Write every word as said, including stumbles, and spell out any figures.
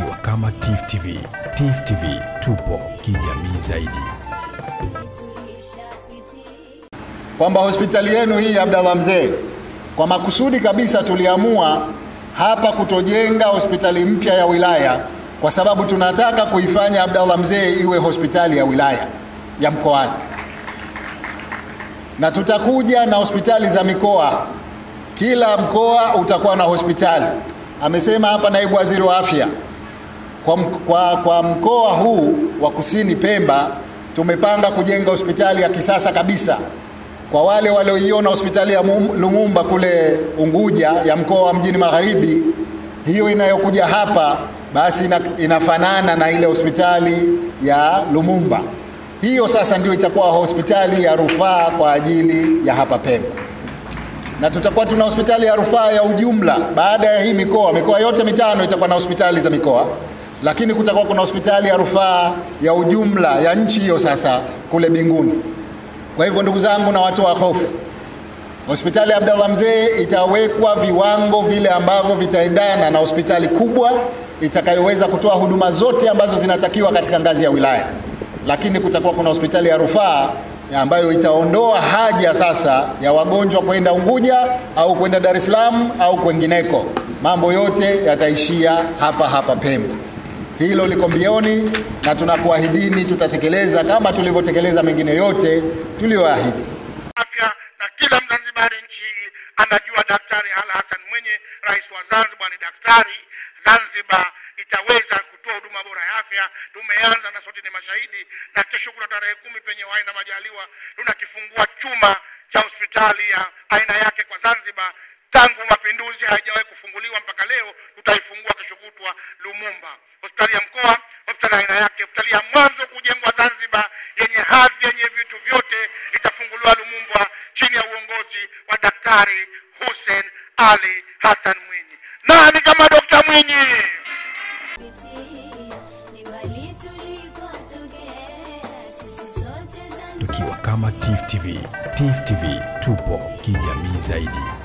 tukiwa kama T I F U T V. T I F U T V, tupo kijamii zaidi. Kwamba hospitali yenu hii Abdulla Mzee, kwa makusudi kabisa tuliamua hapa kutojenga hospitali mpya ya wilaya, kwa sababu tunataka kuifanya Abdulla Mzee iwe hospitali ya wilaya ya mkoani. Na tutakuja na hospitali za mikoa. Kila mkoa utakuwa na hospitali. Amesema hapa naibu waziri wa afya, kwa, kwa, kwa mkoa huu wa Kusini Pemba tumepanga kujenga hospitali ya kisasa kabisa. Kwa wale walioiona hospitali ya Lumumba kule Unguja ya mkoa wa Mjini Magharibi, hiyo inayokuja hapa basi inafanana na ile hospitali ya Lumumba. Hiyo sasa ndio itakuwa hospitali ya rufaa kwa ajili ya hapa Pemba. Na tutakuwa tuna hospitali ya rufaa ya ujumla. Baada ya hii mikoa, mikoa yote mitano itakuwa na hospitali za mikoa, lakini kutakuwa kuna hospitali ya rufaa ya ujumla ya nchi hiyo sasa kule binguni. Kwa hivyo ndugu zangu na watu wa hofu, hospitali ya Abdulla Mzee itawekwa viwango vile ambavyo vitaendana na hospitali kubwa itakayoweza kutoa huduma zote ambazo zinatakiwa katika ngazi ya wilaya. Lakini kutakuwa kuna hospitali ya rufaa ambayo itaondoa haja sasa ya wagonjwa kwenda Unguja au kwenda Dar es Salaam au kwengineko. Mambo yote yataishia hapa hapa Pemba. Hilo liko mbioni na tunakuahidini tutatekeleza kama tulivyotekeleza mengine yote tuliyoahidi. Afya, na kila Mzanzibari nchi anajua Daktari Ali Hassan Mwinyi, rais wa Zanzibar, ni daktari. Zanzibar itaweza kutoa huduma bora ya afya. Tumeanza na sote ni mashahidi, na kesho kuna tarehe kumi penye wai na majaliwa tunakifungua chuma cha hospitali ya aina yake kwa Zanzibar. Tangu mapinduzi haijawahi kufunguliwa mpaka leo. Tutaifungua kesho kutwa Lumumba, hospitali ya mkoa, hospitali ya aina yake, hospitali ya mwanzo kujengwa Zanzibar yenye hadhi, yenye vitu vyote, itafunguliwa Lumumba chini ya uongozi wa Daktari Hussein Ali Hassan Mwinyi. Nani kama Daktari Mwinyi? Tukiwa kama T I F U T V. T I F U T V, tupo kijamii zaidi.